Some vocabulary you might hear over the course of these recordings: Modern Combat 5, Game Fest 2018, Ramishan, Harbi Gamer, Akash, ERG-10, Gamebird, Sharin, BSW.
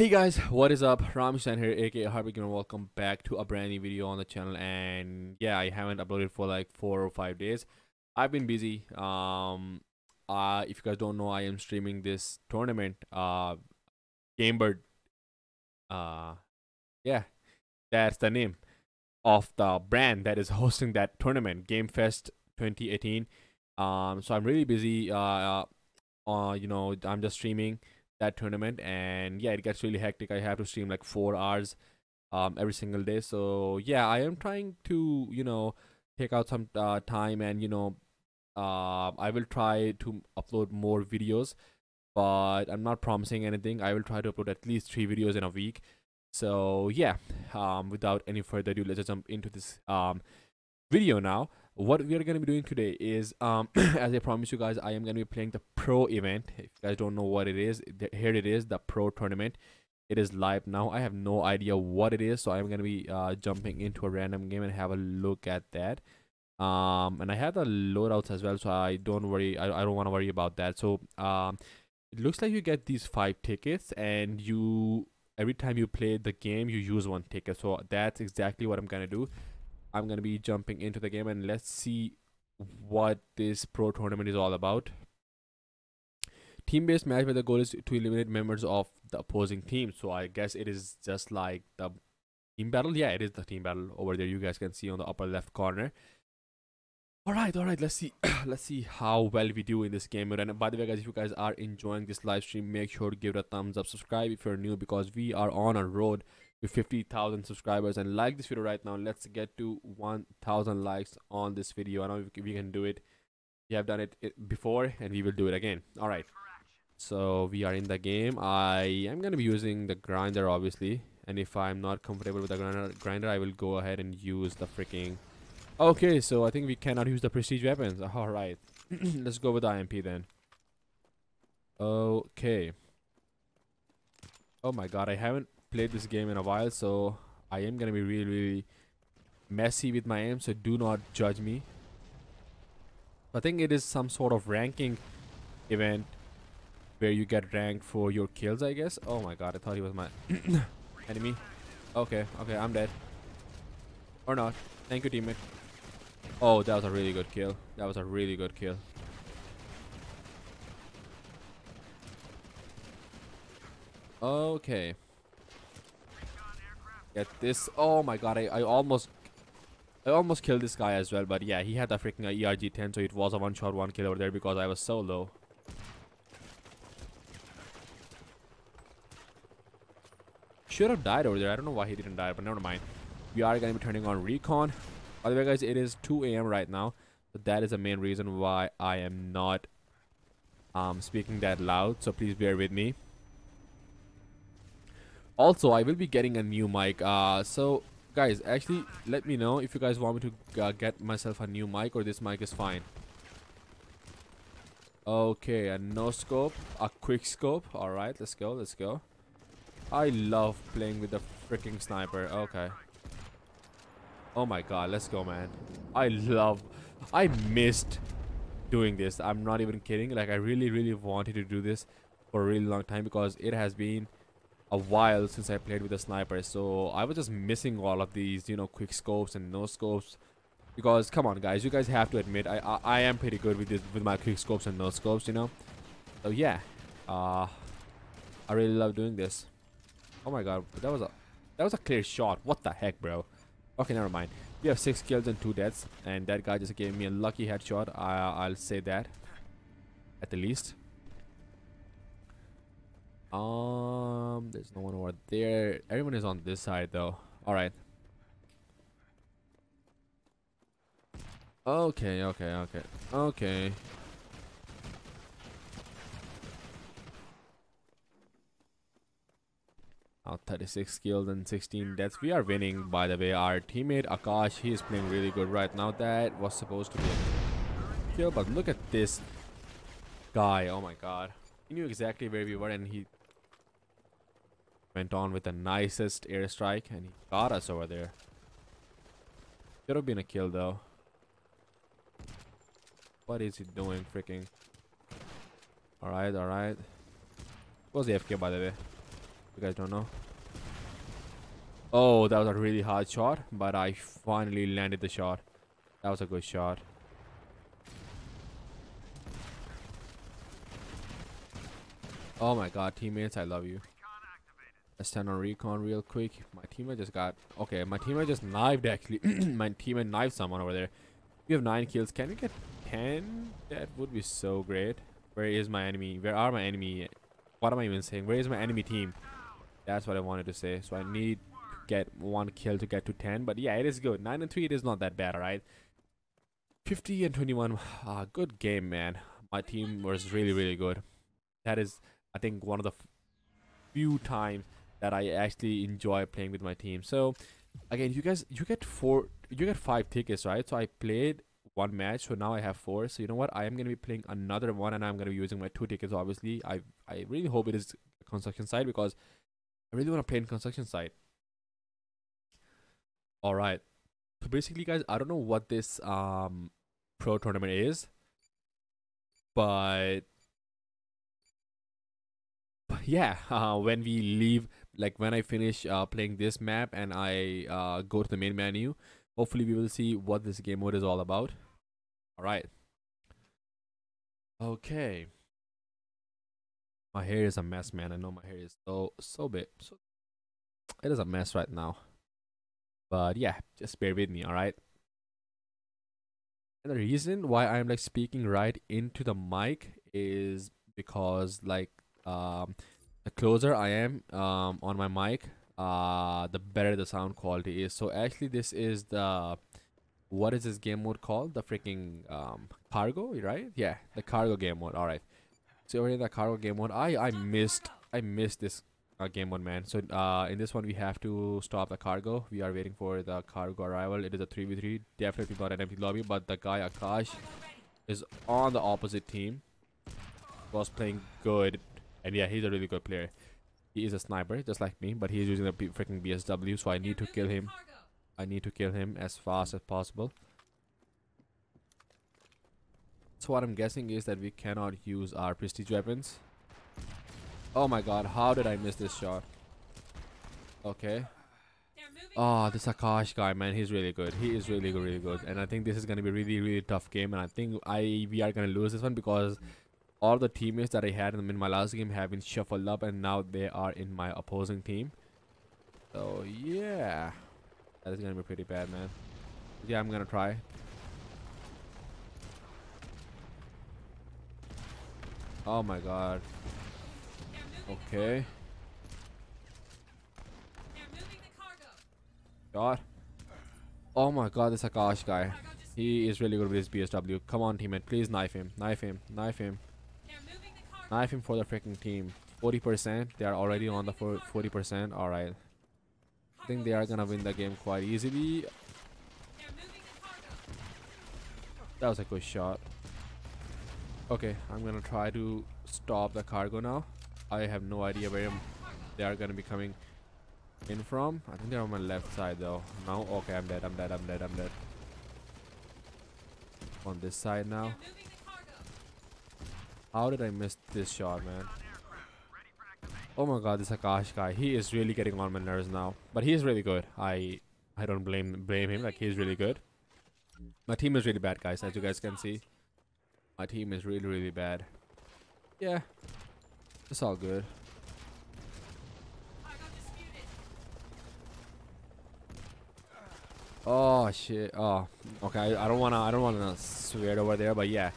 Hey guys, what is up? Ramishan here, aka Harbi Gamer. Welcome back to a brand new video on the channel. And yeah, I haven't uploaded for like 4 or 5 days. I've been busy. If you guys don't know, I am streaming this tournament, Gamebird. Yeah, that's the name of the brand that is hosting that tournament, Game Fest 2018. So I'm really busy. You know, I'm just streaming that tournament, and yeah, it gets really hectic. I have to stream like 4 hours every single day. So yeah, I am trying to, you know, take out some time, and you know, I will try to upload more videos, but I'm not promising anything. I will try to upload at least 3 videos in a week. So yeah, without any further ado, let's jump into this video now. What we are going to be doing today is, as I promised you guys, I am going to be playing the pro event. If you guys don't know what it is, here it is, the pro tournament. It is live now. I have no idea what it is, so I'm going to be jumping into a random game and have a look at that. And I have the loadouts as well, so I don't want to worry about that. So it looks like you get these 5 tickets, and you, every time you play the game, you use 1 ticket. So that's exactly what I'm going to do. I'm going to be jumping into the game, and let's see what this pro tournament is all about. Team-based match where the goal is to eliminate members of the opposing team. So I guess it is just like the team battle. Yeah, it is the team battle over there. You guys can see on the upper left corner. All right. Let's see. Let's see how well we do in this game. And by the way, guys, if you guys are enjoying this live stream, make sure to give it a thumbs up. Subscribe if you're new, because we are on a road to 50,000 subscribers. And like this video right now. Let's get to 1,000 likes on this video. I know we can do it. We have done it before, and we will do it again. All right, so we are in the game. I am going to be using the grinder, obviously, and if I'm not comfortable with the grinder, I will go ahead and use the freaking... Okay, so I think we cannot use the prestige weapons. All right. Let's go with the IMP then. Okay. Oh my god, I haven't played this game in a while, so I am gonna be really messy with my aim, so do not judge me. I think it is some sort of ranking event where you get ranked for your kills, I guess. Oh my god, I thought he was my enemy. Okay, I'm dead. Or not. Thank you, teammate. Oh, that was a really good kill. Okay. Get this. Oh my god, I almost killed this guy as well, but yeah, he had the freaking ERG-10, so it was a one-shot, 1 kill over there because I was so low. Should have died over there. I don't know why he didn't die, but never mind. We are going to be turning on recon. By the way, guys, it is 2 a.m. right now, so that is the main reason why I am not speaking that loud, so please bear with me. Also, I will be getting a new mic. So guys, actually, let me know if you guys want me to get myself a new mic, or this mic is fine. Okay, a no scope, a quick scope. All right, let's go. I love playing with the freaking sniper. Okay. Oh my god, let's go, man. I missed doing this. I'm not even kidding. Like, I really wanted to do this for a really long time, because it has been a while since I played with a sniper, so I was just missing all of these, you know, quick scopes and no scopes, because come on guys, you guys have to admit I am pretty good with this, with my quick scopes and no scopes, you know. So yeah, I really love doing this. Oh my god, that was a clear shot. What the heck, bro? Okay, never mind. We have 6 kills and 2 deaths, and that guy just gave me a lucky headshot. I'll say that at the least. There's no one over there. Everyone is on this side though. All right. Okay. Now 36 kills and 16 deaths. We are winning, by the way. Our teammate Akash, he is playing really good right now. That was supposed to be a kill, but look at this guy. Oh my god. He knew exactly where we were, and he went on with the nicest airstrike, and he got us over there. Should have been a kill though. What is he doing, freaking? All right. Was AFK, by the way. you guys don't know. Oh, that was a really hard shot, but I finally landed the shot. That was a good shot. Oh my god, teammates, I love you. Let's turn on recon real quick. My teammate just got... Okay, my teammate just knifed, actually. My teammate knifed someone over there. We have 9 kills. Can we get 10? That would be so great. Where is my enemy? Where are my enemy? What am I even saying? Where is my enemy team? That's what I wanted to say. So I need to get 1 kill to get to 10. But yeah, it is good. 9 and 3, it is not that bad, alright? 50 and 21. Good game, man. My team was really, really good. That is, I think, one of the few times that I actually enjoy playing with my team. So again, you guys, you get 5 tickets, right? So I played 1 match, so now I have 4. So you know what, I am going to be playing another one, and I'm going to be using my 2 tickets. Obviously I really hope it is construction site, because I really want to play in construction site. All right, so basically guys, I don't know what this pro tournament is, but yeah, when we leave, like when I finish playing this map and I go to the main menu, hopefully we will see what this game mode is all about. All right. Okay. My hair is a mess, man. I know my hair is so big. So it is a mess right now. But yeah, just bear with me, all right? And the reason why I'm like speaking right into the mic is because like the closer I am on my mic, the better the sound quality is. So actually this is the, what is this game mode called? The freaking cargo, right? Yeah, the cargo game mode. All right, so we're in the cargo game mode. I missed this game mode, man. So in this one we have to stop the cargo. We are waiting for the cargo arrival. It is a 3v3, definitely not an empty lobby, but the guy Akash is on the opposite team, was playing good, and yeah, he's a really good player. He is a sniper just like me, but he's using a freaking BSW, so I need to kill him. I need to kill him as fast as possible. So what I'm guessing is that we cannot use our prestige weapons. Oh my god, how did I miss this shot? Okay. Oh, this Akash guy, man, he's really good. He is really good, really good. And I think this is going to be really, really tough game. And I think we are going to lose this one, because all the teammates that I had in my last game have been shuffled up, and now they are in my opposing team. So yeah, that is gonna be pretty bad, man. Yeah, I'm gonna try. Oh my god. Okay. God. Oh my god, this Akash guy. He is really good with his BSW. Come on, teammate, please knife him. Knife him. Knife him. Knife him for the freaking team. 40%. They are already on the 40%. All right. I think they are gonna win the game quite easily. That was a good shot. Okay, I'm gonna try to stop the cargo now. I have no idea where they are gonna be coming in from. I think they're on my left side though. No, okay, I'm dead. I'm dead. I'm dead. I'm dead. On this side now. How did I miss this shot, man? Oh my god, this Akash guy, he is really getting on my nerves now. But he is really good. I don't blame him. Like, he is really good. My team is really bad, guys. As you guys can see, my team is really, really bad. Yeah, it's all good. Oh shit. Oh, okay. I don't wanna swear over there, but yeah.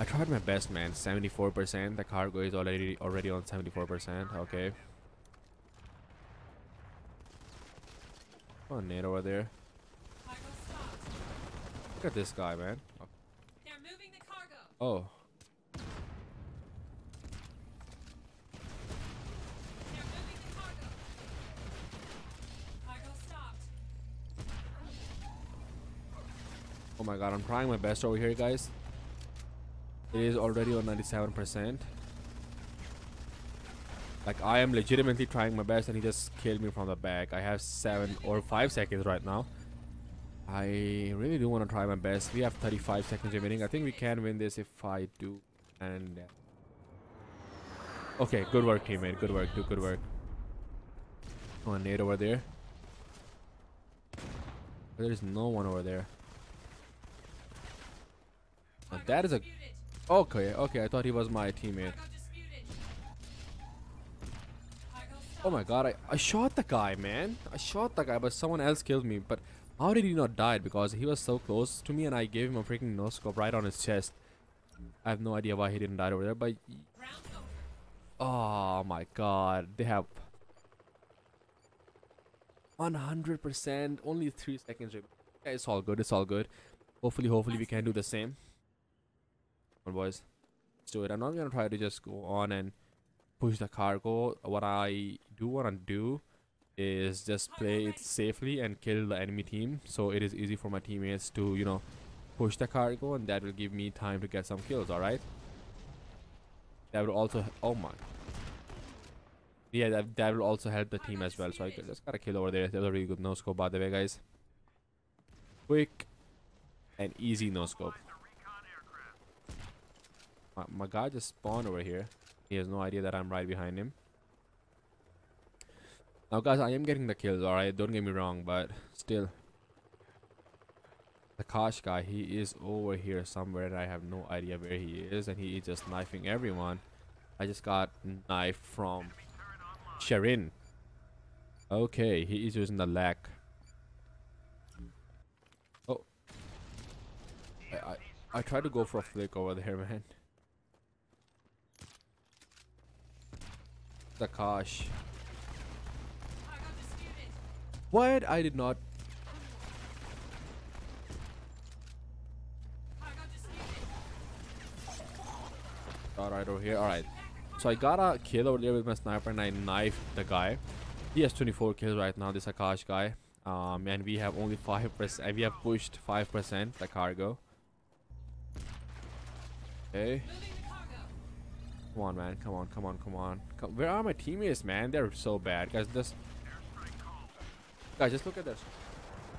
I tried my best, man. 74%. The cargo is already on 74%. Okay. Come on, nade over there. Look at this guy, man. They're moving the cargo. Oh. They're moving the cargo. Cargo stopped. Oh my god, I'm trying my best over here, guys. It is already on 97%. Like, I am legitimately trying my best, and he just killed me from the back. I have 7 or 5 seconds right now. I really do want to try my best. We have 35 seconds remaining. I think we can win this if I do. And okay, good work, teammate. Good work. Do good work. grenade over there. There's no one over there. Now that is a... Okay, okay, I thought he was my teammate. Oh my god, I shot the guy, man. I shot the guy, but someone else killed me. But how did he not die? Because he was so close to me and I gave him a freaking no-scope right on his chest. I have no idea why he didn't die over there, but... Oh my god, they have... 100%, only 3 seconds. Yeah, it's all good, it's all good. Hopefully we can do the same. Come on, boys, let's do it. I'm not gonna try to just go on and push the cargo. What I do want to do is just play it safely and kill the enemy team, so it is easy for my teammates to, you know, push the cargo, and that will give me time to get some kills. All right, that will also... oh my, yeah, that will also help the team as well. So I just gotta kill over there. That was a really good no scope, by the way, guys. Quick and easy no scope. My guy just spawned over here. He has no idea that I'm right behind him. Now, guys, I am getting the kills, alright? Don't get me wrong, but still. The Akash guy, he is over here somewhere, and I have no idea where he is, and he is just knifing everyone. I just got knifed from Sharin. Okay, he is using the lag. Oh. I tried to go for a flick over there, man. Akash. What? I did not. Alright, over here. Alright. So I got a kill over there with my sniper and I knifed the guy. He has 24 kills right now, this Akash guy. And we have only 5%. We have pushed 5% the cargo. Okay. Come on, man. Come on, come on, come on. Where are my teammates, man? They're so bad. Guys, just look at this.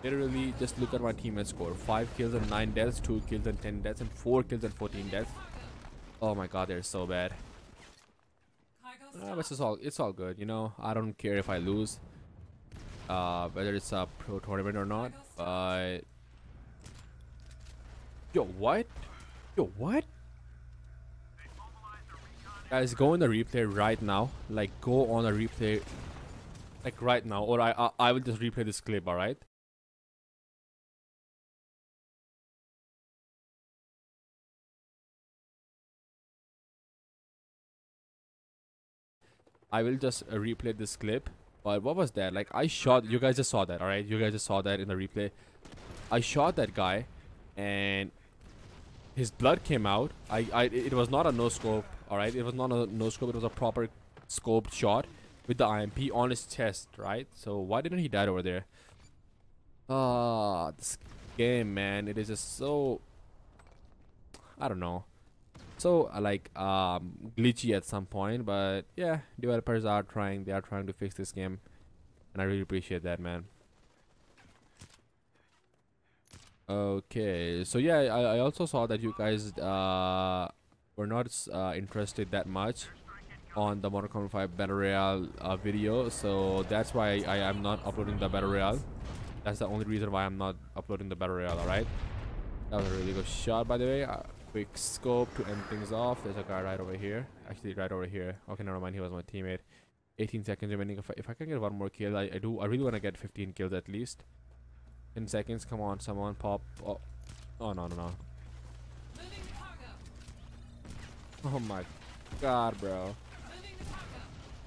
Literally, just look at my teammates score. 5 kills and 9 deaths, 2 kills and 10 deaths, and 4 kills and 14 deaths. Oh my god, they're so bad. It's all good, you know. I don't care if I lose. Whether it's a pro tournament or not. But... Yo, what? Yo, what? Guys, go on the replay right now. Like, go on a replay, like right now, or I will just replay this clip. All right. I will just replay this clip. But what was that? Like, I shot. You guys just saw that. All right. You guys just saw that in the replay. I shot that guy, and his blood came out. It was not a no scope. Alright, it was not a no scope, it was a proper scoped shot with the IMP on his chest, right? So why didn't he die over there? Ah, this game, man, it is just so, I don't know, so like glitchy at some point. But yeah, developers are trying, they are trying to fix this game, and I really appreciate that, man. Okay, so yeah, I also saw that you guys we're not interested that much on the Modern Combat 5 Battle Royale video, so that's why I am not uploading the Battle Royale. That's the only reason why I'm not uploading the Battle Royale, alright? That was a really good shot, by the way. Quick scope to end things off. There's a guy right over here. Actually, right over here. Okay, never mind, he was my teammate. 18 seconds remaining. If I can get one more kill, I do. I really want to get 15 kills at least. 10 seconds, come on, someone pop. Oh, oh no, no, no. Oh my god, bro.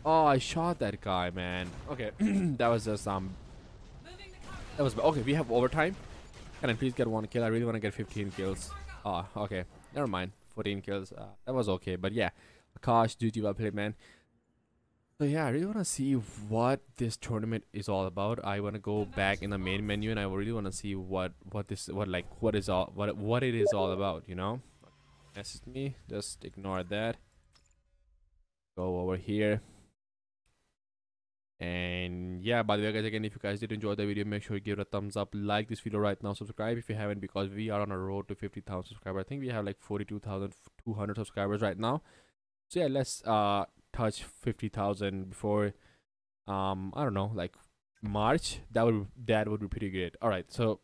Oh, I shot that guy, man. Okay, that was just that was okay. We have overtime. Can I please get one kill? I really want to get 15 kills. Ah, oh, okay, never mind. 14 kills. That was okay, but yeah, Akash, dude, well played, man. So yeah, I really want to see what this tournament is all about. I want to go back in the main menu, and I really want to see what it is all about, you know. Message me, just ignore that. Go over here. And yeah, by the way, guys, again, if you guys did enjoy the video, make sure you give it a thumbs up, like this video right now, subscribe if you haven't, because we are on a road to 50,000 subscribers. I think we have like 42,200 subscribers right now. So yeah, let's touch 50,000 before I don't know, like March, that would be pretty great. All right, so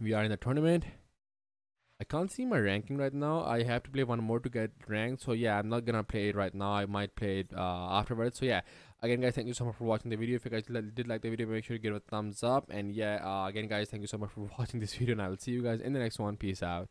we are in the tournament. I can't see my ranking right now. I have to play one more to get ranked. So yeah, I'm not gonna play it right now. I might play it afterwards. So yeah, again guys, thank you so much for watching the video. If you guys did like the video, make sure to give it a thumbs up. And yeah, again guys, thank you so much for watching this video, and I will see you guys in the next one. Peace out.